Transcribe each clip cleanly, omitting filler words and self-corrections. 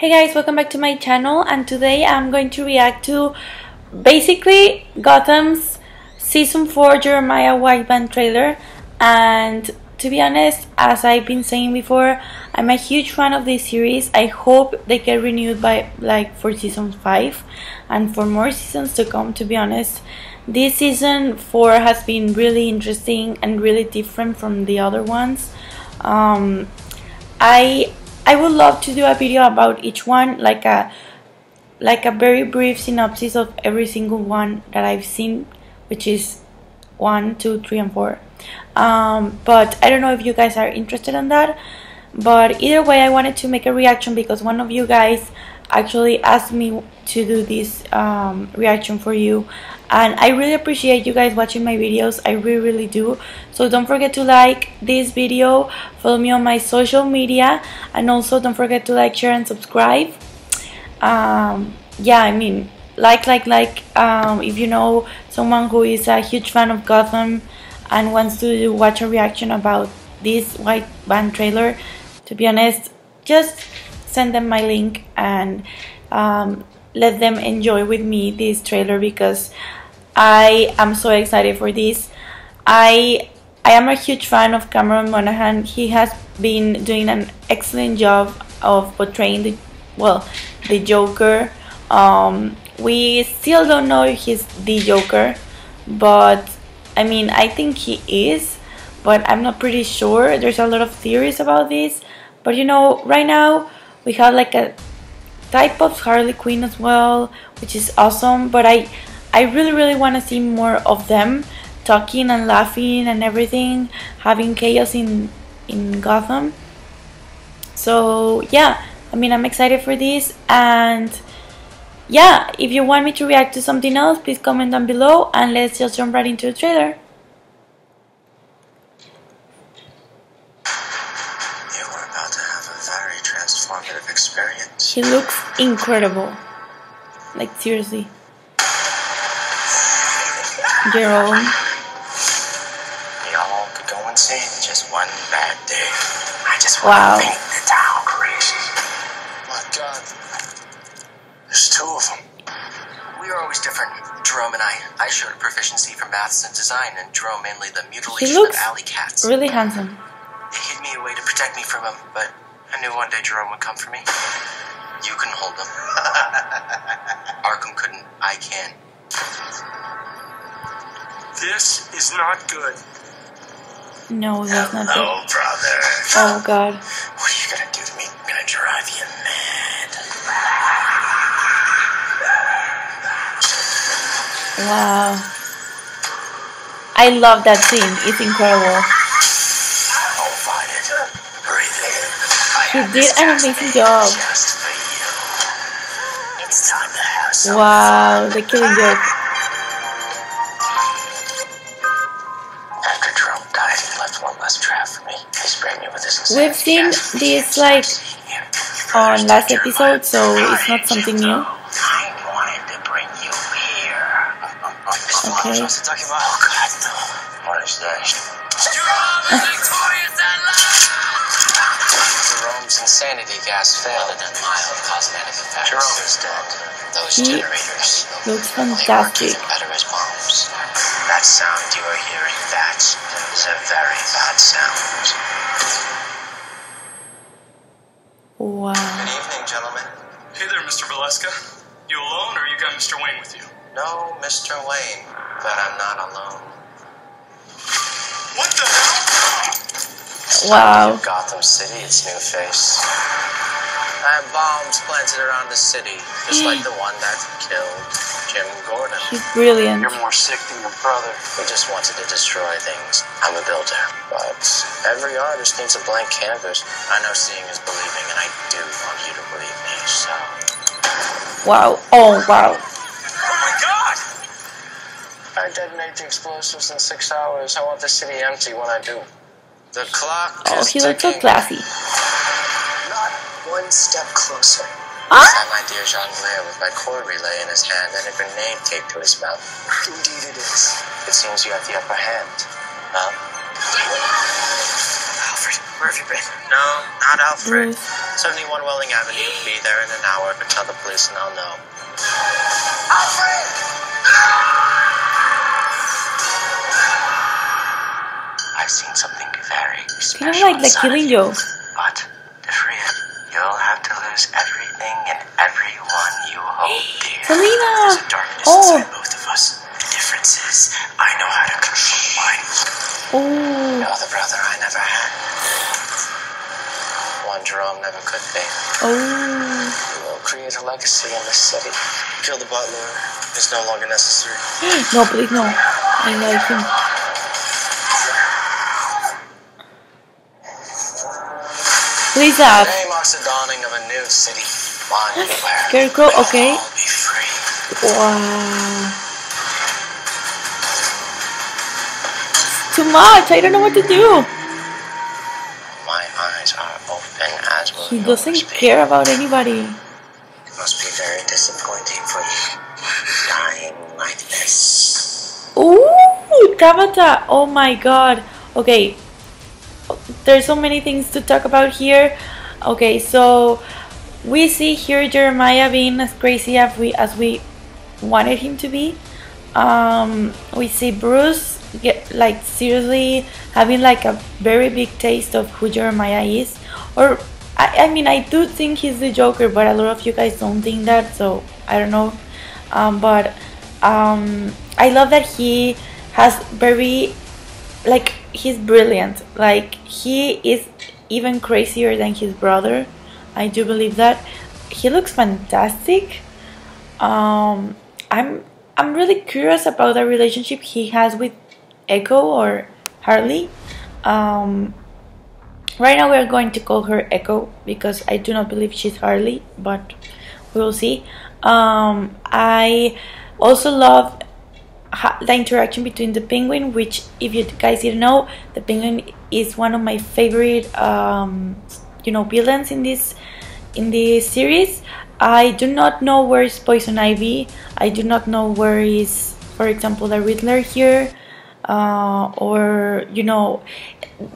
Hey guys, welcome back to my channel, and today I'm going to react to basically Gotham's season 4 Jeremiah Whiteband trailer. And to be honest, as I've been saying before, I'm a huge fan of this series. I hope they get renewed by for season 5 and for more seasons to come. To be honest, this season 4 has been really interesting and really different from the other ones. I would love to do a video about each one, like a very brief synopsis of every single one that I've seen, which is 1, 2, 3, and 4. But I don't know if you guys are interested in that. But either way, I wanted to make a reaction because one of you guys actually asked me to do this reaction for you, and I really appreciate you guys watching my videos. I really do. So don't forget to like this video, follow me on my social media, and also don't forget to like, share, and subscribe. Yeah, I mean, if you know someone who is a huge fan of Gotham and wants to watch a reaction about this Whiteband trailer, to be honest, just send them my link and let them enjoy with me this trailer, because I am so excited for this. I am a huge fan of Cameron Monaghan. He has been doing an excellent job of portraying the Joker. We still don't know if he's the Joker, but I mean, I think he is, but I'm not pretty sure. There's a lot of theories about this, but you know, right now we have a type of Harley Quinn as well, which is awesome. But I really want to see more of them talking and laughing and everything, having chaos in Gotham. So yeah, I mean, I'm excited for this. And yeah, if you want me to react to something else, please comment down below, and let's just jump right into the trailer. She looks incredible. Like, seriously. Jerome. We all could go insane just one bad day. I just want to think the town crazy. My God. There's two of them. We are always different. Jerome and I showed proficiency for maths and design, and Jerome mainly the mutilation of alley cats. Really handsome. They hid me away to protect me from him, but I knew one day Jerome would come for me. You can hold them. Arkham couldn't. I can. This is not good. No, that's not good. Oh, brother. Oh, God. What are you going to do to me? I'm going to drive you mad. Wow. I love that scene. It's incredible. He did an amazing job. Wow, the killing joke. After Jerome died, he left one last draft for me. He sprayed me with his. We've seen this on last episode, so it's not something new. I wanted to bring you here. Okay. Oh God, no. What is that? Jerome's insanity gas failed. Jerome is dead. Those generators looks fantastic. That sound you are hearing, that is a very bad sound. Wow. Good evening, gentlemen. Hey there, Mr. Valeska. You alone, or you got Mr. Wayne with you? No, Mr. Wayne, but I'm not alone. What the hell? Wow. Gotham City, its new face. I have bombs planted around the city, just like the one that killed Jim Gordon. He's brilliant. You're more sick than your brother. We just wanted to destroy things. I'm a builder, but every artist needs a blank canvas. I know seeing is believing, and I do want you to believe me, so... Wow. Oh, wow. Oh, my God! I detonate the explosives in 6 hours. I want the city empty when I do. The clock is ticking. Oh, he looks so classy. One step closer. I had my dear jongleur with my cord relay in his hand and a grenade taped to his mouth. Indeed it is. It seems you have the upper hand. Alfred, where have you been? No, not Alfred. 71 Welling Avenue. Be there in an hour. Tell the police and I'll know. Alfred! I've seen something very special. You know, like the Killing Joke. But to free it, you'll have to lose everything and everyone you hold dear. Selena! There's a darkness inside both of us. The difference is, I know how to control mine. Oh. The other brother I never had. Jerome never could be. Oh. We will create a legacy in this city. Kill the butler. It's no longer necessary. No, please, no. I like him. Please, that. Today marks the dawning of a new city. One where Kirko, okay. All be free. Wow. It's too much. I don't know what to do. He doesn't care about anybody. It must be very disappointing for you, dying like this. Ooh, Tabata! Oh my God. Okay, there's so many things to talk about here. Okay, so we see here Jeremiah being as crazy as we wanted him to be. We see Bruce get, like, seriously having like a very big taste of who Jeremiah is. Or I mean, I do think he's the Joker, but a lot of you guys don't think that, so I don't know. I love that he has very, like, he's brilliant. Like, he is even crazier than his brother. I do believe that. He looks fantastic. I'm really curious about the relationship he has with Echo or Harley. Right now we are going to call her Echo because I do not believe she's Harley, but we will see. I also love the interaction between the Penguin, which, if you guys didn't know, the Penguin is one of my favorite, you know, villains in this series. I do not know where is Poison Ivy. I do not know where is, for example, the Riddler here, or, you know.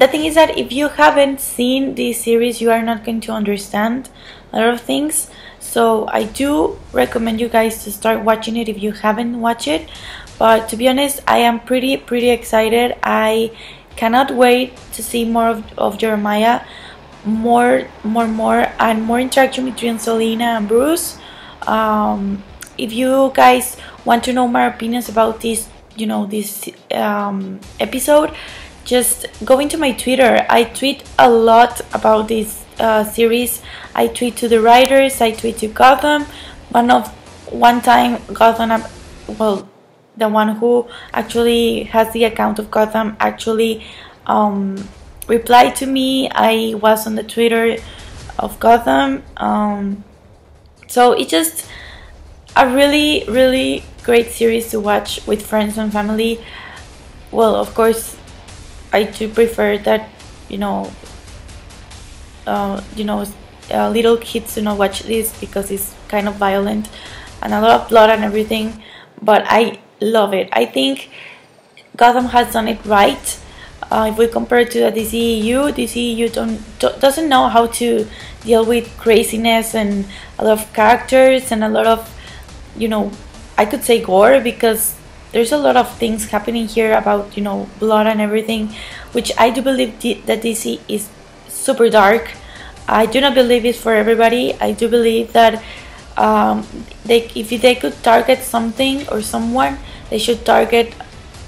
The thing is that if you haven't seen this series, you are not going to understand a lot of things. So I do recommend you guys to start watching it if you haven't watched it. But to be honest, I am pretty excited. I cannot wait to see more of Jeremiah, more and more interaction between Selena and Bruce. If you guys want to know my opinions about this, you know, this episode, just go into my Twitter. I tweet a lot about this series. I tweet to the writers, I tweet to Gotham. One time Gotham, well, the one who actually has the account of Gotham actually replied to me. I was on the Twitter of Gotham. So it's just a really, really great series to watch with friends and family. Well, of course, I do prefer that, little kids do not watch this because it's kind of violent and a lot of blood and everything, but I love it. I think Gotham has done it right. If we compare it to the DC EU, DC EU doesn't know how to deal with craziness and a lot of characters and a lot of, you know, I could say gore, because there's a lot of things happening here about, you know, blood and everything, which I do believe that DC is super dark. I do not believe it's for everybody. I do believe that if they could target something or someone, they should target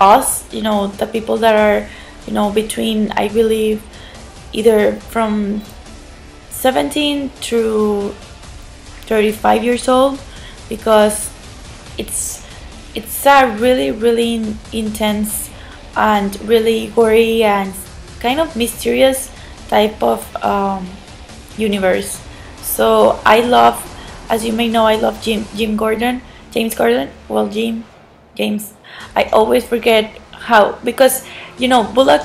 us, you know, the people that are, you know, between, I believe, either from 17 to 35 years old, because it's a really, really intense and really gory and kind of mysterious type of universe. So I love, as you may know, I love James Gordon. I always forget how, because, you know, Bullock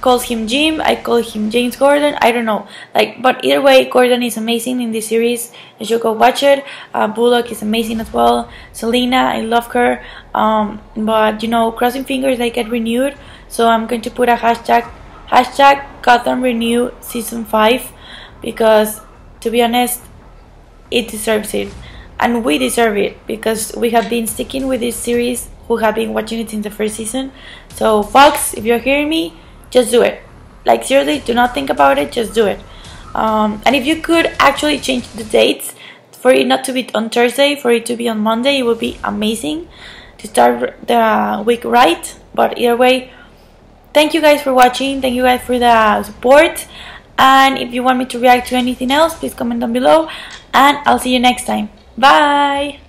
calls him Jim, I call him James Gordon, I don't know. Like, but either way, Gordon is amazing in this series. You should go watch it. Bullock is amazing as well. Selena, I love her. But, you know, crossing fingers, I get renewed. So I'm going to put a hashtag Gotham Renew Season 5, because to be honest, it deserves it. And we deserve it, because we have been sticking with this series, who have been watching it in the first season. So Fox, if you're hearing me, just do it. Like, seriously, do not think about it, just do it. And if you could actually change the dates, for it not to be on Thursday, for it to be on Monday, it would be amazing to start the week right. But either way, thank you guys for watching, thank you guys for the support. And if you want me to react to anything else, please comment down below. And I'll see you next time. Bye!